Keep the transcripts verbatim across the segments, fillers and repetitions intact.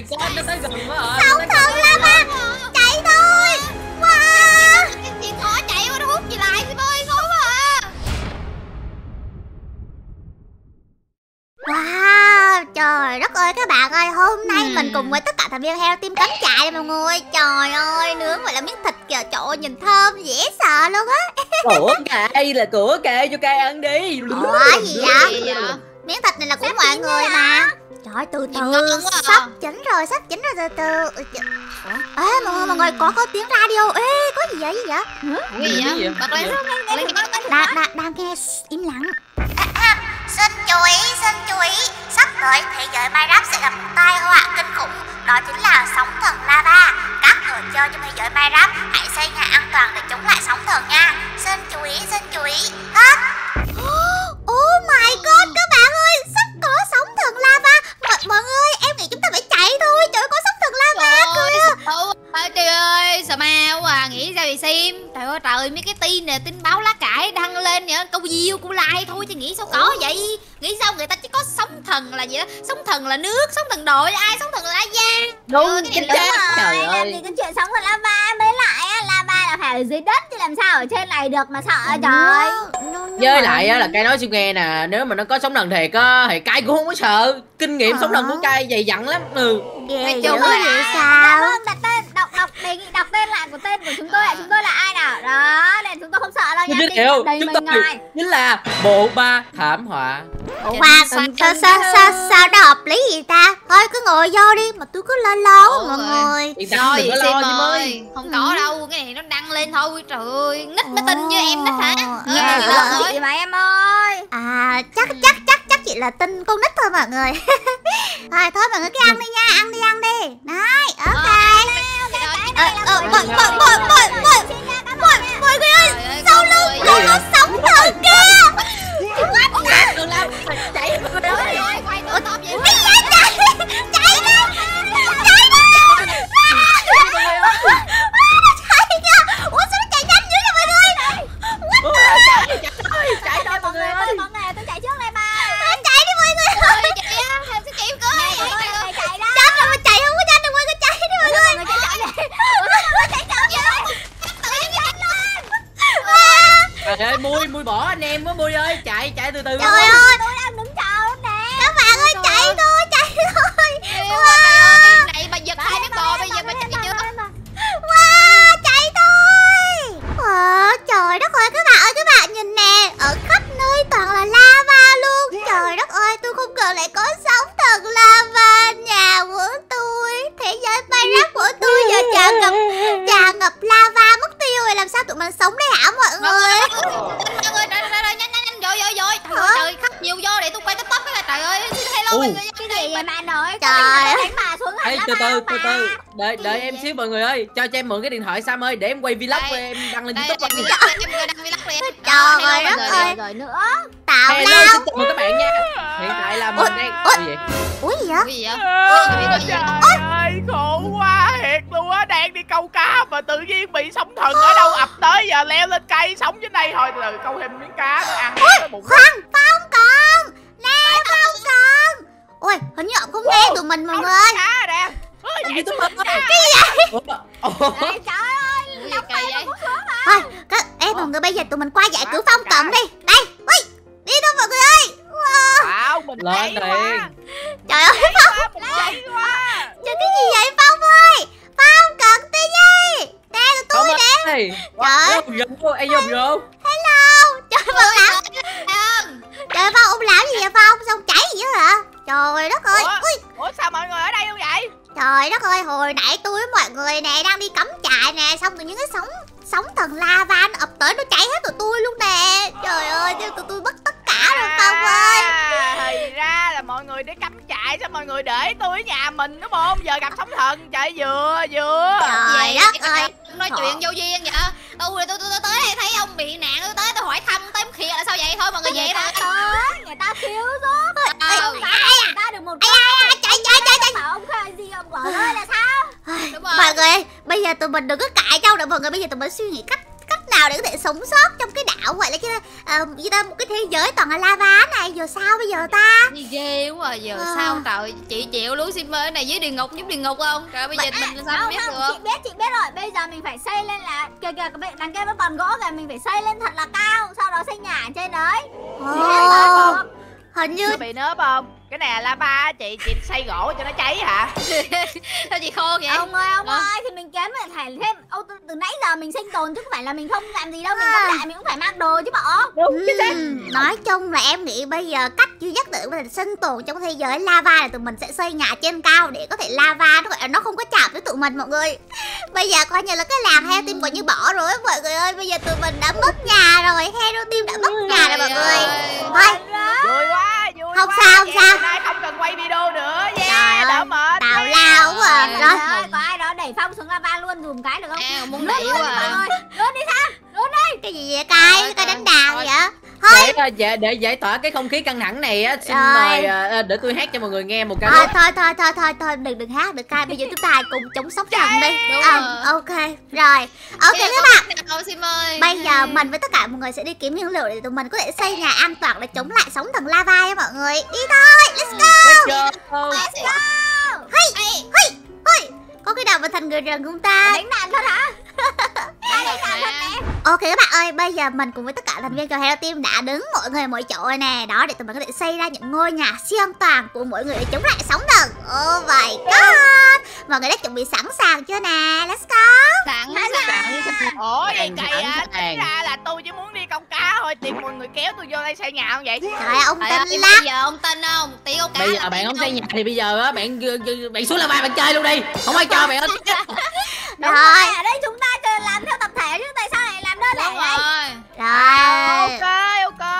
my god, nó tới gần quá rồi. Sóng thần lava, chạy thôi. Wow. Cái gì khó chạy quá, nó hút gì lại Sim ơi, khó quá à. Wow, trời đất ơi các bạn ơi, hôm nay hmm. mình cùng với tất cả thành viên Hero Team cắm trại rồi mọi người. Trời ơi, nướng vậy là miếng thịt kìa, trời ơi, nhìn thơm, dễ sợ luôn á. Của Kai là của Kai, cho Kai ăn đi. Ủa gì vậy? Miếng thịt này là của mọi người mà. Trời ơi, từ từ, sắp chỉnh rồi, sắp chỉnh rồi, từ từ. Ê, mọi người, mọi người, có có tiếng radio. Ê, có gì vậy, gì vậy? Gì vậy? Đang nghe, im lặng. Xin chú ý, xin chú ý. Sắp tới thế giới Minecraft sẽ gặp một tai họa kinh khủng. Đó chính là sóng thần lava. Các người chơi trong thế giới Minecraft hãy xây nhà an toàn để chống lại sóng thần nha. Xin chú ý, xin chú ý. Hết. Oh my god các bạn ơi, sắp có sóng thần lava. M mọi người, em nghĩ chúng ta phải chạy thôi. Trời ơi, có sóng thần lava kìa. Ôi trời ơi, sợ ma quá à, nghĩ ra bị Sim. Trời ơi trời, mấy cái tin nè, tin báo lá cải đăng lên nè, câu view câu like thôi chứ nghĩ sao có vậy. Nghĩ sao người ta chỉ có sóng thần là gì đó, sóng thần là nước, sóng thần đội là ai, sóng thần là ai da. Đúng, chính xác. Trời ơi, làm gì chuyện sóng thần lava, mới lại á, lava là phải ở dưới đất chứ làm sao ở trên này được mà sợ. Đúng. Trời với lại á là Kai nói Sim nghe nè, nếu mà nó có sóng thần thiệt á thì Kai cũng không có sợ, kinh nghiệm ờ. sóng thần của Kai dày dặn lắm. Ừ ghê dữ vậy sao. Đặt tên, đọc đọc đề nghị đọc tên lại của tên của chúng tôi ạ. Chúng tôi là ai nào đó để chúng tôi không sợ đâu nha. Điều chúng tôi ngồi. Chính là bộ ba thảm họa. Wow, sao sao sao sao đó hợp lý gì ta? Thôi cứ ngồi vô đi mà tôi cứ lo lo mọi người. Rồi đừng có lo ơi. Không có đâu, cái này nó đăng lên thôi. Trời ơi, nít mới tin như em nít hả? Nghe lời gì mà em ơi. À chắc chắc chắc chắc chị là tin con nít thôi mọi người. Thôi thôi mọi người cứ ăn đi nha, ăn đi ăn đi. Đấy, ok. Mọi mọi mọi mọi mọi mọi người ơi, sau lưng tôi có sóng thần kia. Chạy vào đó đi. Quay nữa tôm vậy. Chạy đi. Chạy đi. Chạy đi. Ủa sao nó chạy nhanh dữ vậy mọi người? Chạy thôi, chạy thôi mọi người ơi. Mọi người, tôi chạy trước đây mà. Chạy đi mọi người. Ơi chị á, em sẽ kịp cưới. Chạy đó. Chết rồi, chạy không có nhanh đâu mọi người, chạy đi mọi người. Mọi người chạy đi. Trời ơi, Mui, Mui bỏ anh em quá Mui ơi, chạy, chạy từ từ. Trời ơi, tôi đang đứng chờ lắm nè. Các bạn ơi, chạy thôi, chạy thôi. Wow, này bà giật hai mấy bò bây giờ bà chạy chưa. Wow, chạy thôi. Trời đất ơi, các bạn ơi, các bạn nhìn nè, ở khắp nơi toàn là lava luôn. Trời đất ơi, tôi không ngờ lại có sóng thần lava. Nhà của tôi, thế giới Minecraft của tôi giờ trà ngập, trà ngập lava mất tiêu rồi, làm sao tụi mình sống đây hả mọi người? Ui. Cái gì vậy bà nội? Trời ơi, bà xuống hành lắm. Từ từ, từ từ. Đợi đợi em xíu mọi người ơi, cho cho em mượn cái điện thoại Sam ơi để em quay vlog của em đăng lên YouTube. Em đăng vlog của em. Trời ơi đất ơi. Rồi nữa. Tào lao. Xin chào các bạn nha. Hiện tại là mình đây. Ủa gì vậy? Gì vậy? Trời ơi, khổ quá thiệt luôn á, đang đi câu cá mà tự nhiên bị sóng thần ở đâu ập tới, giờ leo lên cây sống dưới đây thôi là câu thêm miếng cá ăn tới bụng. Khoan, Phong Cận. Nè Phong Cận. Ôi, hình như ông không wow. nghe tụi mình mọi người ơi. Cái gì vậy? Trời ơi, lọc tay nó cũng xuống hả? Ê mọi người, bây giờ tụi mình qua dạy cửa Phong Cận đi. Đây, ui, đi thôi mọi người ơi. Wow, mình lên liền. Trời ơi, Phong. Trời, cái gì vậy Phong ơi? Phong Cận tê vê. Nè, là tôi nè. Trời ơi. Em vô, vô. Hello. Trời ơi, trời Phong, ông làm gì vậy Phong? Sao ông chảy gì vậy hả? Trời đất ơi. Ủa, Ủa sao mọi người ở đây không vậy? Trời đất ơi, hồi nãy tôi với mọi người nè đang đi cắm trại nè, xong tự nhiên cái sóng sóng thần lava nó ập tới, nó chảy hết tụi tôi luôn nè. Trời ơi, tụi tôi mất tất cả rồi Phong ơi. Thì ra là mọi người để cắm trại, sao mọi người để tôi ở nhà mình đúng không? Giờ gặp sóng thần, trời vừa vừa. Trời đất ơi, nói chuyện vô duyên vậy. Tôi tôi tôi tới đây thấy ông bị nạn, tôi tới tôi hỏi thăm tới khịa là sao vậy thôi mọi người vậy thôi. Người ta thiếu giúp. Ai à? Ta được một cái. Ai à? Chạy chạy chạy chạy. Ông khai gì ông gọi là sao? Mọi người, bây giờ tụi mình đừng có cãi nhau nữa mọi người, bây giờ tụi mình suy nghĩ cách cách cách nào để có thể sống sót trong cái đảo vậy là cái ta uh, một cái thế giới toàn là lava này, giờ sao bây giờ ta? Ghê quá rồi, giờ à. sao trời, chị chịu lú sim mới này dưới địa ngục, giúp địa ngục không? Trời bây giờ mình làm sao không, biết không, được? Chị biết, chị biết rồi, bây giờ mình phải xây lên là kìa kìa các bạn đằng kia vẫn còn gỗ kìa, mình phải xây lên thật là cao, sau đó xây nhà ở trên đấy. Ồ. Hình như bị nớp không? Cái này là lava, chị chị xay gỗ cho nó cháy hả? Sao chị khô vậy? Ông ơi, ông à. ơi, thì mình kém là thải thêm. Ô, từ, từ nãy giờ mình sinh tồn chứ không phải là mình không làm gì đâu, mình à. không lại mình cũng phải mang đồ chứ bỏ. Đúng chứ. Uhm, nói chung là em nghĩ bây giờ cách duy nhất để mình sinh tồn trong thế giới lava là tụi mình sẽ xây nhà trên cao để có thể lava nó gọi nó không có chạm với tụi mình mọi người. Bây giờ coi như là cái làng Hero Team coi như bỏ rồi mọi người ơi, bây giờ tụi mình đã mất nhà rồi, Hero Team đã mất nhà rồi mọi người. Thôi. Vui quá, vui không quá. Sao, không sao. Nay không cần quay video nữa. Yeah, đỡ mệt. Tào lao quá. Rồi, rồi, có ai đó đẩy Phong xuống lava luôn dùm cái được không? À, muốn đẩy quá. Luôn đi sao? Luôn đi. Cái gì vậy cái cái đánh đàn vậy? Thôi. Để, để, để giải tỏa cái không khí căng thẳng này á, xin mời để tôi hát cho mọi người nghe một ca khúc. Thôi thôi thôi thôi thôi đừng đừng hát được Kai, bây giờ chúng ta hãy cùng chống sốc thần đi. À, ok. Rồi. Ok các bạn. Bây giờ mình với tất cả mọi người sẽ đi kiếm nguyên liệu để tụi mình có thể xây nhà an toàn để chống lại sóng thần lava nha mọi người. Đi thôi. Let's go. Let's go. Hey, hey, hey. Có cái nào mà thành người rừng không ta? Đánh đàn thôi hả? Ok các bạn ơi, bây giờ mình cùng với tất cả thành viên của Hero Team đã đứng mọi người mọi chỗ nè. Đó, để tụi mình có thể xây ra những ngôi nhà siêu an toàn của mọi người để chống lại sóng thần. Oh my god. Mọi người đã chuẩn bị sẵn sàng chưa nè? Let's go. Sẵn sàng. Ủa đây kìa, tính ra là tôi chỉ muốn đi câu cá thôi, tiền mọi người kéo tôi vô đây xây nhà không vậy? Trời ơi, ông tin lắm. Bây giờ ông tin không? Tí câu cá. Bây giờ bạn không xây nhà thì bây giờ á, bạn bạn xuống lava bạn chơi luôn đi. Không ai cho bạn hết. Đúng rồi, ở đây chúng ta làm theo tập thể chứ tại sao lại làm đơn lẻ vậy? Rồi. Ok, ok.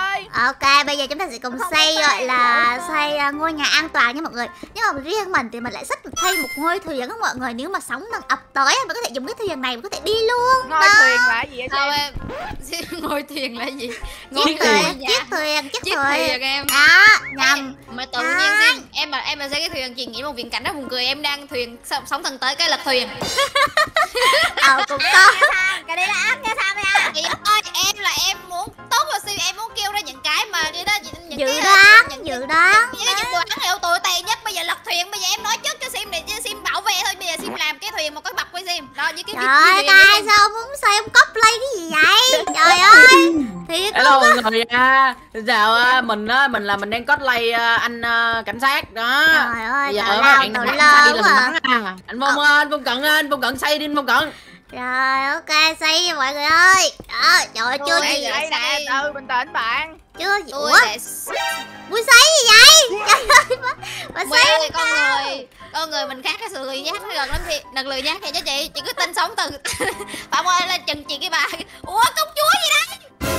Ok, bây giờ chúng ta sẽ cùng không xây gọi là xây ngôi nhà an toàn nha mọi người. Nhưng mà riêng mình thì mình lại thích thay một ngôi thuyền các mọi người, nếu mà sóng đang ập tới mình có thể dùng cái thuyền này mình có thể đi luôn. Ngôi đó. Thuyền là gì vậy sao em? Ngôi thuyền là gì? Ngôi chiếc thuyền, thuyền. Dạ. Chiếc thuyền, chiếc, chiếc thuyền. Thuyền em. Đó, nhầm. Mà tự nhiên à. em mà em mà xây cái thuyền chị nghĩ một viễn cảnh đó buồn cười, em đang thuyền sóng thần tới cái lật thuyền. Ờ cũng có. Cái đấy là áp nha sao nha. Chị ơi, em là em muốn tốt và siêu em muốn kêu ra những cái mà cái đó những dự cái đó, những dự đó. Những cái đồ án hiệu tồi tệ nhất bây giờ lật thuyền, bây giờ em nói trước cho Sim để cho Sim bảo vệ thôi, bây giờ Sim làm cái thuyền một cái bọc với Sim. Đó với cái Trời ơi, sao muốn sao em cosplay cái gì vậy? Trời ơi. Thiệt hello mọi người à. Dạo à, mình á mình là mình đang cosplay anh à, cảnh sát đó. Trời ơi, giờ bạn đi làm à. Anh Phong à. anh Phong Cận anh Phong Cận xây đi anh Phong Cận. Rồi ok xây mọi người ơi. Đó, trời ơi chưa gì vậy? Từ bình tĩnh bạn. Chưa gì. Ủa? Muốn xây gì vậy? Trời ơi mà xây con người. Con người mình khác cái sự lười nhác nó gần lắm chị. Đừng lười nhác vậy chứ chị. Chị cứ tin sống từ. Phạm ơi lên chừng chị cái bà. Ủa công chúa gì đấy?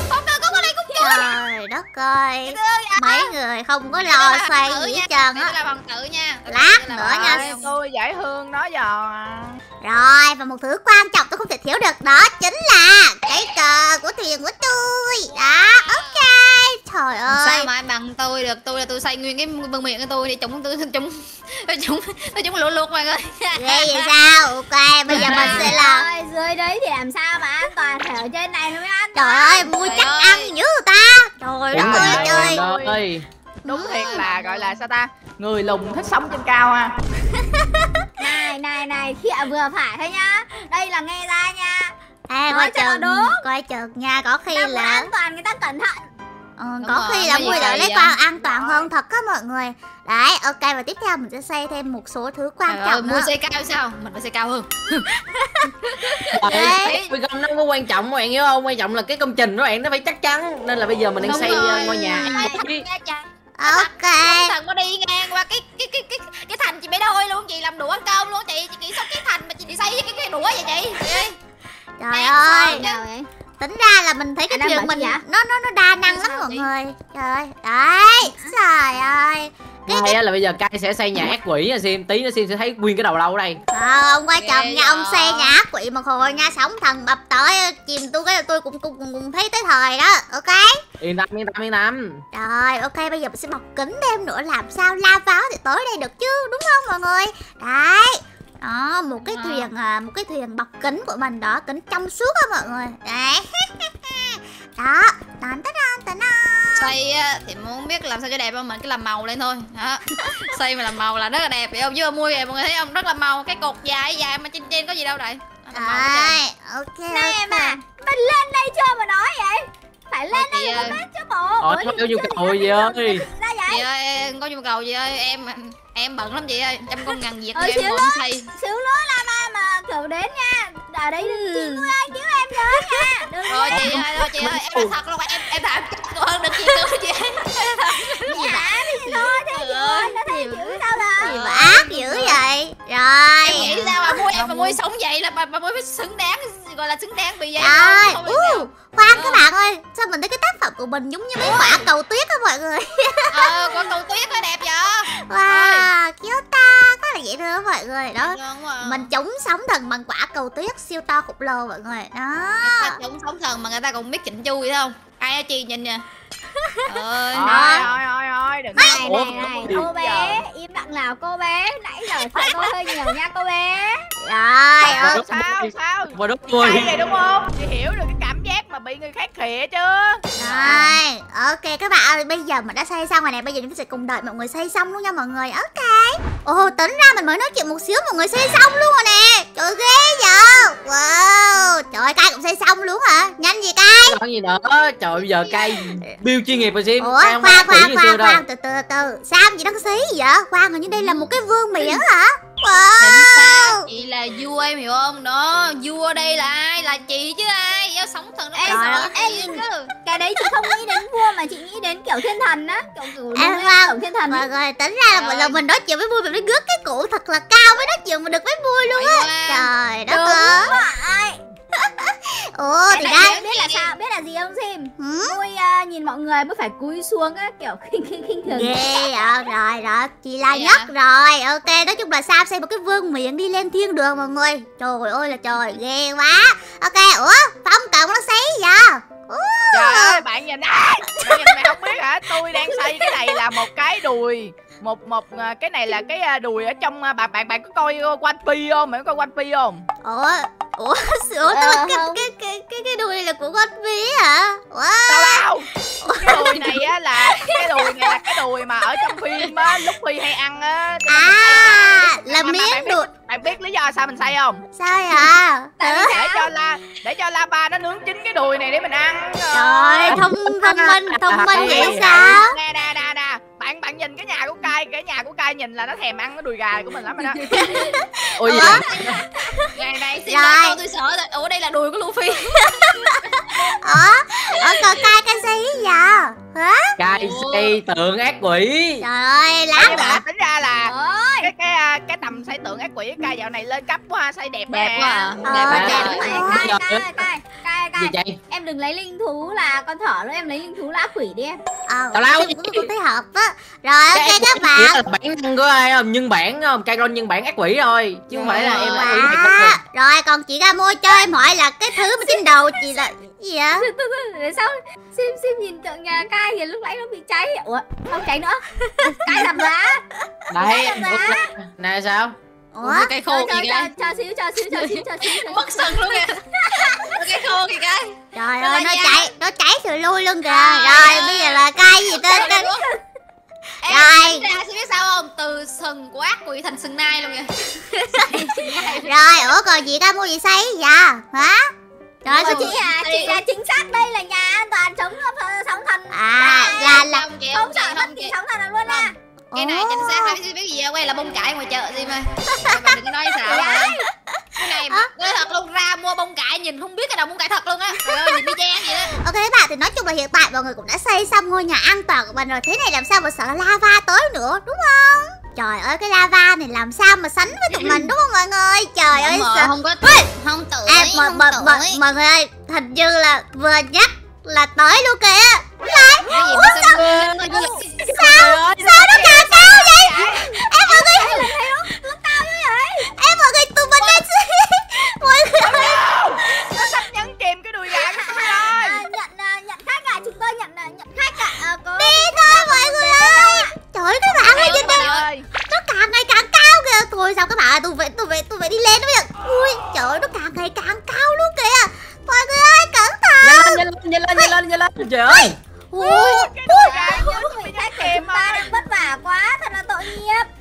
Không đâu có con đây công chúa. Trời đất ơi. Mấy người không có lo xoay gì hết trơn á. Là bằng tự nha. Lát nữa nha. Tôi giải hương nó giờ. Rồi và một thứ quan trọng tôi không thể thiếu được đó chính là cái cờ của thuyền của tôi. Đó, ok. Trời ơi. Sao mà ai bằng tôi được? Tôi là tôi xây nguyên cái bờ miệng của tôi để chống tôi chống chống chống lũ lụt mọi người. Ghê vậy sao? Ok, bây giờ mình sẽ là ơi, dưới đấy thì làm sao mà an toàn phải ở trên này thôi anh. Trời ơi, mua chắc ăn dữ người ta. Trời đất ơi trời. Ơi. Đúng thiệt là gọi là sao ta? Người lùng thích sống trên cao ha. Này này này, khịa vừa phải thôi nhá. Đây là nghe ra nha. À, coi chừng, coi chừng nha, có khi là an toàn người ta cẩn thận. Ừ, có rồi, khi là mùi đậu lấy qua an toàn rồi. Hơn thật á mọi người. Đấy, ok và tiếp theo mình sẽ xây thêm một số thứ quan Trời trọng. Mùi xây cao sao? Mình phải xây cao hơn. Vì nó có quan trọng các bạn hiểu không? Quan trọng là cái công trình của bạn nó phải chắc chắn. Nên là bây giờ mình đang Đúng xây rồi. ngôi nhà. Ok. Thần có đi ngang qua cái cái cái cái cái thành chị bé đôi luôn, chị làm đũa ăn cơm luôn chị, chị nghĩ sao cái thành mà chị đi xây cái cái đũa vậy chị. Chị Trời Đang ơi. Rồi. Tính ra là mình thấy cái thuyền mình dạ? nó nó nó đa năng lắm mọi người. Trời ơi. Đấy. Trời ơi. Cái á là bây giờ Kai sẽ xây nhà ác quỷ nha Sim, tí nữa Sim sẽ thấy nguyên cái đầu lâu ở đây. Ờ ông qua chồng nha, ông xây nhà ác quỷ mà hồi nha sóng thần bập tới chìm tôi cái tôi cũng cũng, cũng cũng thấy tới thời đó. Ok. Yên tâm yên tâm yên tâm. Rồi ok bây giờ mình sẽ bọc kính thêm nữa làm sao lava thì tới đây được chứ đúng không mọi người? Đấy. Đó, một cái thuyền một cái thuyền bọc kính của mình đó, kính trong suốt á mọi người. Đấy. Đó, tán tán tán tán xây thì muốn biết làm sao cho đẹp không, mình cứ làm màu lên thôi đó. Xây mà làm màu là rất là đẹp, phải không? Chứ mà mua về mọi người thấy không, rất là màu, cái cột dài dài mà trên trên có gì đâu đấy. Rồi, ok. Này em à, mình lên đây chơi mà nói vậy. Phải lên đây mà nói chứ bộ. Ôi, có nhu cầu gì ơi. Chị ơi, có nhu cầu gì ơi, em em bận lắm chị ơi, trăm công ngàn việc em còn xây. Xíu lúa la ma mà cậu đến nha. Ở đây chị Ngư ơi, chứ em đến nha. Rồi chị ơi, thôi chị ơi, em thật luôn, em em thật hơn được chị Ngư chị. Dạ, thì thôi thế thôi, nó thấy dữ đâu rồi. Gì mà ác dữ vậy. Rồi. Em nghĩ sao mà mua em mà mua sống vậy là bà mua phải xứng đáng, gọi là xứng đáng bị vậy. Rồi, khoan các bạn ơi, sao mình thấy cái tác phẩm của mình giống như mấy quả cầu tuyết á mọi người. Ờ, quả cầu tuyết nó đẹp vậy. Wow, cute. Có là vậy thôi mọi người đó. Mình chống sóng thần bằng quả cầu tuyết siêu to khổng lồ mọi người đó. Người ta chống sóng thần mà người ta còn biết chỉnh chu vậy không? Ai chi nhìn nè. Ơi, rồi rồi rồi, đừng này này, cô bé, im lặng nào cô bé, nãy giờ sợ cô hơi nhiều nha cô bé. Rồi, sao sao? Mà đúng rồi. Cái này đúng không? Chị hiểu được cái cảm giác mà bị người khác khịa chưa? Rồi, ok các bạn ơi, bây giờ mình đã xây xong rồi nè, bây giờ chúng ta sẽ cùng đợi mọi người xây xong luôn nha mọi người. Ok. Ồ, tính ra mình mới nói chuyện một xíu mọi người xây xong luôn rồi nè. Trời ghê vậy. Wow, trời Kai cũng xây xong luôn hả? Nhanh gì Kai? Nói gì nữa? Trời giờ Kai build chuyên nghiệp rồi Sim. Ủa, khoan khoan khoan khoan, từ từ từ. Sao vậy, đăng xí vậy? Khoan, hình như đây là một cái vương miễn hả? Wow. Chị là vua em hiểu không? Đó, vua đây là ai? Là chị chứ ai? Giao sống thần đấy. Em cứ cái đấy chị không nghĩ đến vua mà chị nghĩ đến kiểu thiên thần á, kiểu kiểu thiên thần. Mọi người tính ra là một lần mình nói chuyện với vua mình mới gước cái cổ thật là cao mới nói chuyện mà được với vua luôn á. Trời đất ơi. Ồ, thì đây biết là sao, biết là gì không Sim? Vui uh, nhìn mọi người mới phải cúi xuống á, kiểu khinh khinh khinh thường. Ghê yeah, rồi rồi, chị là yeah. nhất rồi. Ok, nói chung là Sam xây một cái vương miện đi lên thiên đường mọi người. Trời ơi là trời, ghê quá. Ok, ủa, Phong Cận nó xây giờ. Trời ơi, bạn nhìn á. Bạn nhìn mày không biết hả? Tôi đang xây cái này là một cái đùi. Một một cái này là cái đùi ở trong bạn bạn bạn có coi One Piece không? Mày có coi One Piece không? Ủa, ủa, ủa ờ, cái, cái cái cái cái đùi này là của One Piece hả? Wow. Tao đâu? Cái đùi này á là cái đùi này là cái đùi mà ở trong phim á, lúc Luffy hay ăn á. À, là miếng đùi. Bạn biết lý do sao mình xây không? Sao vậy? Tại vì để cho la để cho lava nó nướng chín cái đùi này để mình ăn. Trời, thông thông minh, thông minh vậy sao? Nè nè nè nè. Bạn bạn nhìn cái nhà của Kai, cái nhà của Kai nhìn là nó thèm ăn cái đùi gà của mình lắm rồi đó. Ôi giời. Ngày này xin nói câu tôi sợ rồi. Ủa đây là đùi của Luffy. Ủa? Ủa còn Kai Kai xây gì vậy? Hả? Kai xây tượng ác quỷ. Trời ơi, lát nữa tính ra là cái cái cái tầm xây tượng ác quỷ Kai dạo này lên cấp quá, xây đẹp đẹp quá. Đẹp quá. Kai Kai Kai em đừng lấy linh thú là con thỏ nữa, em lấy linh thú lá quỷ đi em. Ờ. Tao lao cũng thấy hợp á. Rồi ok các bạn. Bản thân của ai không? Nhân bản không? Kairon nhân bản ác quỷ thôi, chứ không phải là em là ý này. Rồi còn chị ra mua chơi mọi là cái thứ mà trên đầu chị là gì vậy? Tại sao Sim Sim nhìn tượng nhà Kai thì lúc nãy nó bị cháy. Ủa, không cháy nữa. Kai làm lá. Đấy, này sao? Ủa, cây khô kìa cái. Chờ xíu, chờ xíu, chờ xíu, chờ xíu. Mất sừng luôn kìa. Cây khô kìa cái. Trời ơi, nó cháy, nó cháy rồi lui luôn kìa. Rồi bây giờ là Kai gì tên tên. Em rồi. Ra sẽ biết sao không? Từ sừng của ác quỷ thành sừng nai luôn kìa. Rồi, ủa còn chị ra mua gì xây vậy? Hả? Trời ơi, chị à, chị à, chính xác đây là nhà an toàn sống sống thần. À, là là không sợ bất kỳ sống thần nào luôn à. Cái này chính xác hai biết gì quay là bông cải ngoài chợ Sim ơi. Bà đừng nói xạo. Cái này nói thật luôn, ra mua bông cải nhìn không biết cái đầu bông cải thật luôn á. Trời ơi, nhìn đi che vậy đó. Ok các bạn, thì nói chung là hiện tại mọi người cũng đã xây xong ngôi nhà an toàn của mình rồi. Thế này làm sao mà sợ lava tới nữa, đúng không? Trời ơi, cái lava này làm sao mà sánh với tụi mình đúng không mọi người? Trời ơi, sợ... không có tụi, không tụi, à, không mà, tụi. Mà, mọi người ơi, hình như là vừa nhắc là tới luôn kìa. Lại, ủa sao? Sao? Sao nó càng cao vậy? Em mọi người... Nó cao như vậy? Em mọi người, tụi mình đang... Mọi người... Nó sắp nhấn chìm cái đùi gà của rồi. Nhận khách à, chúng tôi nhận khách à. Đi thôi mọi người ơi. Trời ơi, các bạn ơi, trên đây nó càng ngày càng cao kìa. Thôi sao các bạn ơi, tôi phải, tôi phải, tôi phải đi lên bây giờ. Ui, trời ơi, nó càng ngày càng cao luôn kìa. Mọi người ơi, cẩn thận. Nhanh lên, nhanh lên, nhanh lên, nhanh lên.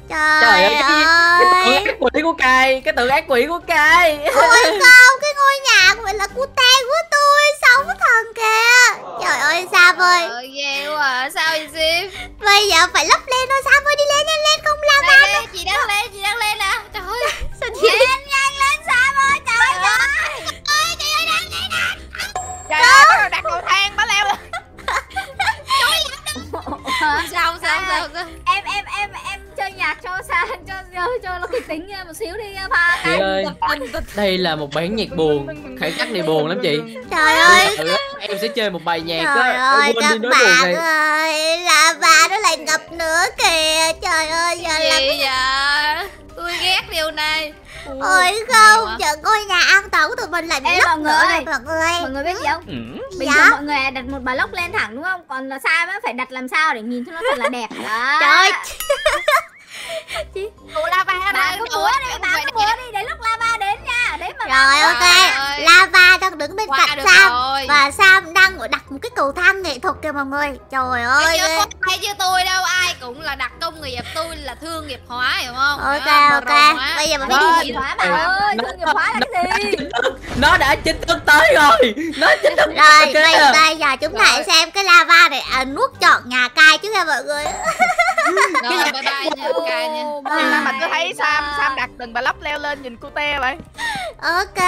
Trời, Trời ơi, cái, cái tự ác quỷ của Kai, cái tự ác quỷ của Kai. Ôi không, cái ngôi nhà của mình là cu tan của tôi, sống thần kìa. Trời ơi, Sam ơi. Trời ghê quá, sao vậy Sim? Bây giờ phải lấp lên thôi, Sam ơi, đi lên, lên, lên, không la ra. Lên, chị đang lên, chị đang lên nè. Trời ơi, sao chị... Lên, nhanh lên Sam ơi, trời ơi. Trời ơi, chị ơi, đang lên nè. Trời ơi, đặt cầu thang, bả leo lên. Sao, sao, sao, sao, sao? Em, em, em, em. Chơi nhạc cho xa, cho cho nó kịch tính một xíu đi pha. Chị ơi, đây là một bản nhạc buồn, khải chắc này buồn lắm chị. Trời ơi, em sẽ chơi một bài nhạc đó. Trời ơi, các bạn ơi, là bà nó lại ngập nữa kìa. Trời ơi, giờ làm cái gì? Tôi ghét điều này. Ôi không, chợ ngôi nhà an toàn của tụi mình lại bị lốc nữa này mọi người. Mọi người biết gì không? Bình thường mọi người đặt một bà lốc lên thẳng đúng không? Còn là Sam á phải đặt làm sao để nhìn cho nó thật là đẹp. Trời. Chị Ủa, lava đây, bà có búa đi, bà có búa đi để lúc lava đến nha. Đấy mà. Rồi ok, ơi. Lava đang đứng bên Qua cạnh Sam rồi. Và Sam đang đặt một cái cầu thang nghệ thuật kìa mọi người. Trời ơi. Chưa ai chưa tôi đâu, ai cũng là đặt công nghiệp, tôi là thương nghiệp hóa hiểu không? Ok đó, ok. Bây giờ mình phải thương nghiệp hóa bà ơi, thương nghiệp hóa là cái gì? Nó đã chính thức tới rồi. Nó chính thức. Rồi, bây giờ chúng ta hãy xem cái lava này nuốt trọn nhà Kai chứ nha mọi người. Rồi, bye bye nha Kai nha. Mà mình cứ thấy Sam, Sam đặt từng bà lóc leo lên nhìn cô te vậy. Ok.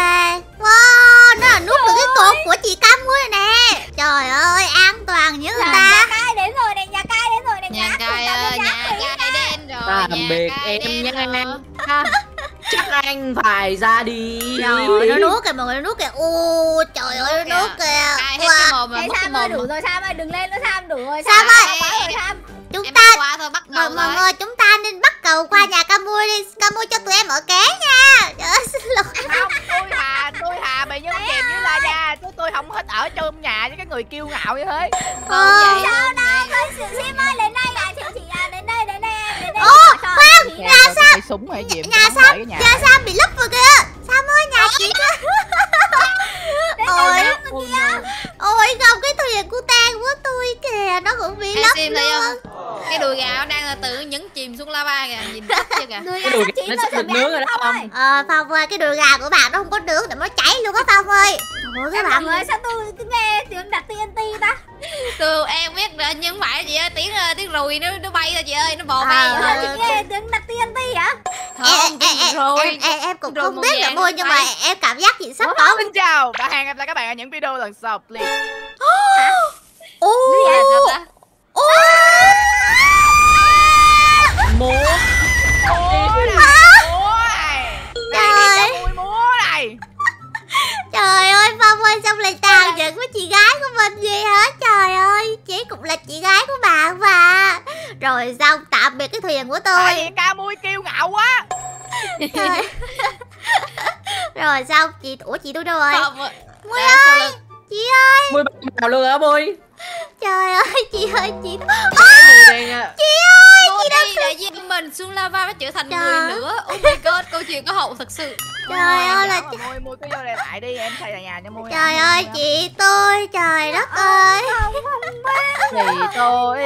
Wow, nó là nuốt được cái cột của chị Kamui rồi nè. Trời ơi, an toàn như người ta. Nhà Kai đến rồi nè, nhà Kai đến rồi nè. Nhà Kai ơi, nhà Kai đến rồi. Tạm biệt em nha. Chắc anh phải ra đi. Trời, nó nuốt kìa mọi người, nó nuốt kìa. Ô, trời ơi, nó nuốt kìa. Ai hết cái mồm rồi, mất cái mồm. Sam ơi, đủ rồi Sam ơi, đừng lên nữa Sam, đủ rồi Sam ơi. Chúng em ta qua thôi, bắt cầu mọi người, chúng ta nên bắt cầu qua nhà Kamui đi. Kamui cho tụi em ở ké nha. Trời ơi, xin lỗi. Không, tôi hà, tôi hà bị nhốt kèm với la da. Chứ tôi không hết ở trong nhà với cái người kiêu ngạo như thế. Ờ, sao đâu, Sim ơi, đến đây nè, chị chị à, đến đây, đến đây em, đến đây. Ô, khoan, nhà Sam, nhà Sam, nhà Sam bị lấp rồi kìa. Sam ơi, nhà chị kìa. Ôi, ôi không, cái thuyền của tan của tôi kìa, nó cũng bị lấp luôn. Cái đùi gà nó đang là tự nhấn chìm xuống lava kìa, nhìn chắc chưa kìa. Cái đùi gà nó sắp được nướng rồi đó Phong. Ờ Phong ơi, cái đùi gà của bạn nó không có nướng để nó cháy luôn á Phong ơi. Ủa các bạn ơi, sao tôi nghe tiếng đặt tê en tê ta? Tôi em biết rồi nhưng phải chị ơi, tiếng tiếng rùi nó nó bay ra chị ơi, nó bò bay. Chị nghe tiếng đặt tê en tê hả? Không, rồi. Em cũng không biết là môi nhưng mà em cảm giác chị sắp có. Xin chào, và hẹn gặp lại các bạn ở những video lần sau, please. Hả? Ô. Ô. Múa. Múa này. Trời ơi, múa này. Trời ơi, Phong ơi, xong lại tàn nhẫn với chị gái của mình gì hết. Trời ơi, chị cũng là chị gái của bạn mà. Rồi xong, tạm biệt cái thuyền của tôi. Tại vì Kamui kêu ngạo quá. Trời. Rồi xong, chị ủa chị tôi đâu rồi? Mui ơi, chị ơi. Mui bắt nào luôn hả Mui? Trời ơi, chị ơi, chị à, chị ơi, Mô chị đang đã giết mình xuống lava và trở thành trời. Người nữa. Oh my god, câu chuyện có hậu thật sự. Trời ơi, ơi là ch... Mui, Mui cứ vô đây lại đi, em xây nhà cho Mui. Trời ơi, chị tôi, trời đất ơi. Không, không, không. Chị tôi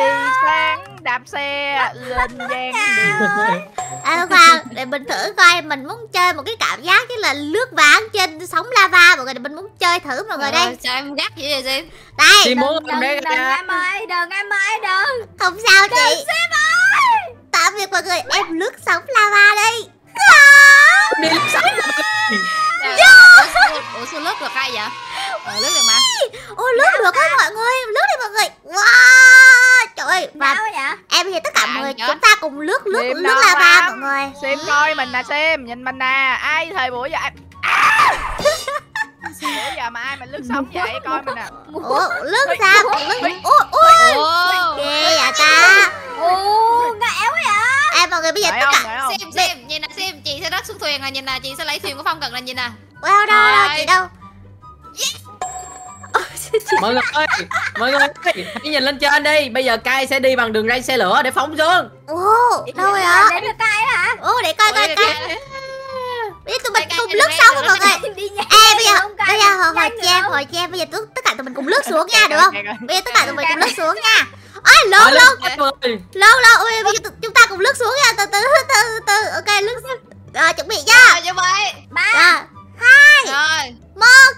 sáng đạp xe lên giang đường. À khoan, để mình thử coi, mình muốn chơi một cái cảm giác chứ là lướt ván trên sóng lava mọi người, mình muốn chơi thử mọi người đây. Sao em gắt vậy vậy Sim? Đây. Đừng, đừng em ơi, đừng em ơi, đừng. Không sao chị. Đừng Sim ơi. Tạm biệt mọi người, em lướt sóng lava đi. Đi lướt sóng lava. Ủa sao lướt được hay vậy? Ủa lướt được mà. Ôi lướt được á mọi người, lướt đi mọi người. Wow, trời ơi. Và em thì tất cả mọi người chúng ta cùng lướt lướt lướt lava mọi người. Sim coi mình nè Sim, nhìn mình nè. Ai thời buổi giờ em. Ủa giờ mà ai mà lướt sóng vậy coi mình nè. Ủa lướt sao? Lướt. Ôi ôi. Ghê vậy ta. Ồ, ngẹo vậy. Em mọi người bây giờ tất cả Sim Sim nhìn nè Sim, chị sẽ rớt xuống thuyền là nhìn nè, chị sẽ lấy thuyền của Phong Cận là nhìn nè. Wow đâu đâu chị đâu. Mọi người ơi, mọi người ơi, hãy nhìn lên trên đi. Bây giờ Kai sẽ đi bằng đường ray xe lửa để phóng xuống. Ồ, đâu rồi hả? Để được Kai hả? Ồ, để coi coi Kai. Bây giờ tụi mình cùng lướt xong rồi mọi người. Ê bây giờ, bây giờ hồi chị em, hồi chị em, bây giờ tất cả tụi mình cùng lướt xuống nha được không? Bây giờ tất cả tụi mình cùng lướt xuống nha. Ôi lốt lốt lốt lốt chúng ta cùng lướt xuống nha, từ từ từ từ ok lướt xuống rồi, chuẩn bị nha, chuẩn bị ba hai một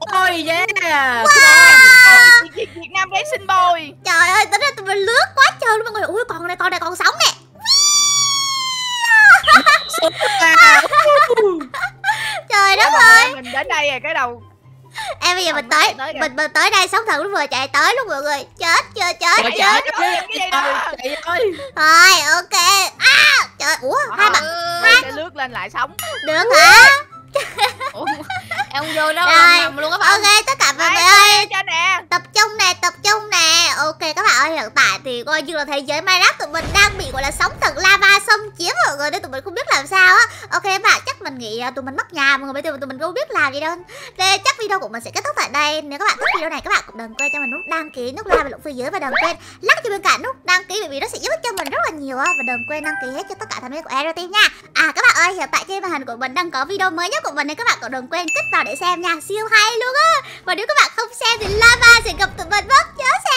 Boy, yeah. Wow. Việt Nam Racing Boy. Trời ơi, tính ra tụi mình lướt quá trời luôn mọi người. Ui, con này con này còn sống nè. Trời đất ơi. Mình đến đây rồi cái đầu. Em bây giờ mình tới, mình mình tới đây sống thật lúc vừa chạy tới luôn mọi người. Chết chưa chết chết. Thôi ok. À, trời ủa hai bạn hai lướt lên lại sống. Được hả? Em không vô đâu luôn các bạn. Ok tất cả mọi người ơi, tập trung nè, tập trung nè. Ok các bạn ơi, hiện tại thì coi như là thế giới Minecraft tụi mình đang bị gọi là sóng thần lava xâm chiếm mọi người, nên tụi mình không biết làm sao á. Ok các bạn, chắc mình nghĩ tụi mình mất nhà mọi người, bây giờ tụi mình không biết làm gì đâu. Nên chắc video của mình sẽ kết thúc tại đây. Nếu các bạn thích video này, các bạn cũng đừng quên cho mình nút đăng ký, nút like và lượn phía dưới, và đừng quên lắc cho bên cạnh nút đăng ký vì nó sẽ giúp cho mình rất là nhiều á. Và đừng quên đăng ký hết cho tất cả thành viên của Hero Team nha. À các bạn ơi, hiện tại trên màn hình của mình đang có video mới nhất của mình, nên các bạn cũng đừng quên kích vào để xem nha, siêu hay luôn á. Và nếu các bạn không xem thì lava sẽ gặp tụi mình mất. Nhớ xem.